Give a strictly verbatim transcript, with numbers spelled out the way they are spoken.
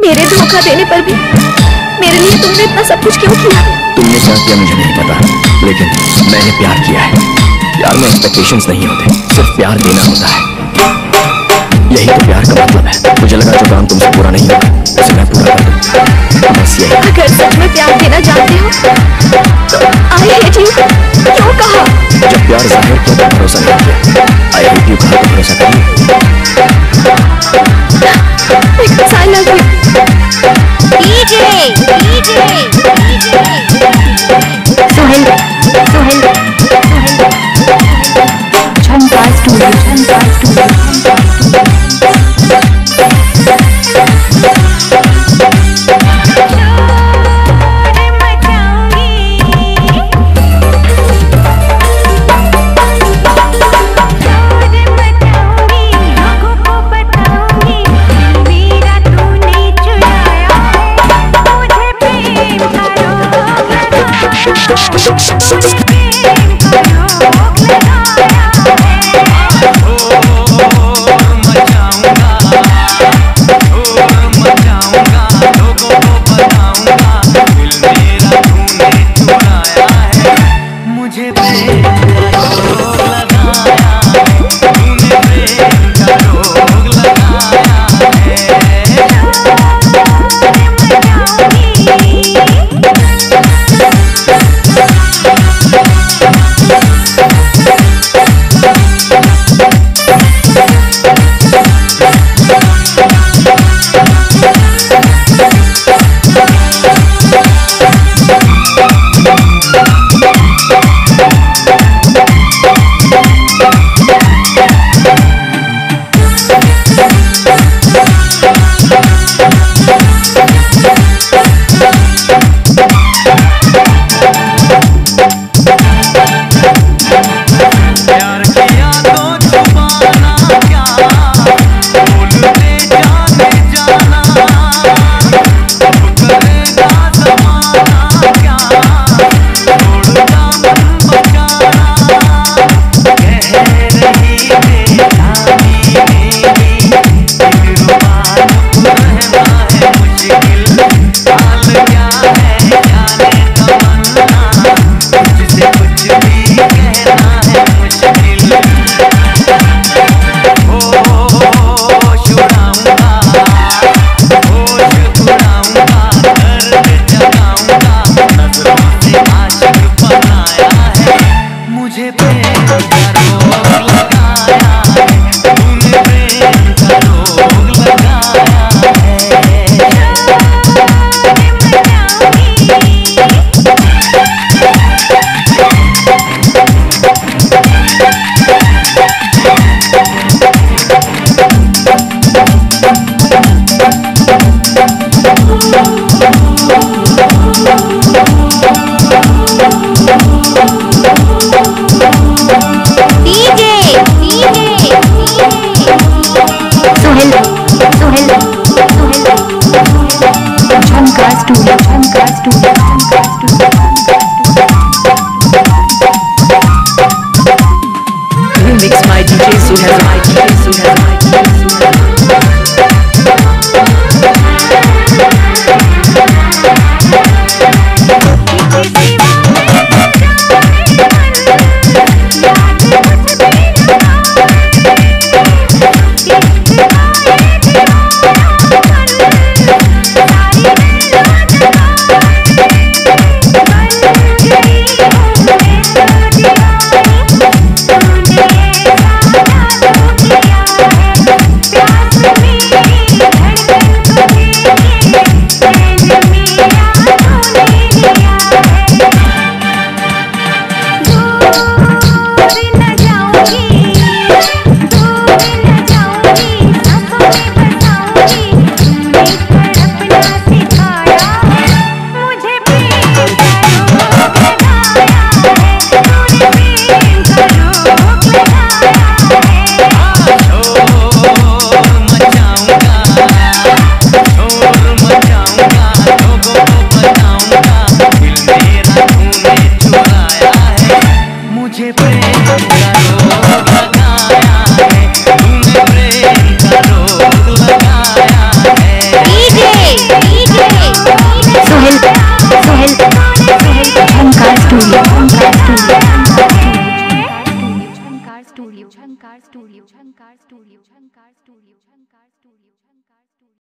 मेरे धोखा देने पर भी मेरे लिए तुमने इतना सब कुछ क्यों किया? तुमने क्या किया मुझे नहीं पता, लेकिन मैंने प्यार किया है। प्यार में एक्सपेक्टेशंस नहीं होते, सिर्फ प्यार देना होता है। यही तो प्यार का मतलब है। मुझे लगा जो काम तुमसे पूरा नहीं होगा उसे मैं पूरा कर दूं, बस यही। अगर सच में प्यार देना जानते हो तो आई हेट यू क्यों कहा? जब प्यार जाहिर तो भरोसा नहीं किया, आई हेट यू कहा तो भरोसा करिए। सोहेल सोहेल झंडा स्टूडियो झंडा स्टूडियो झंकार स्टूडियो।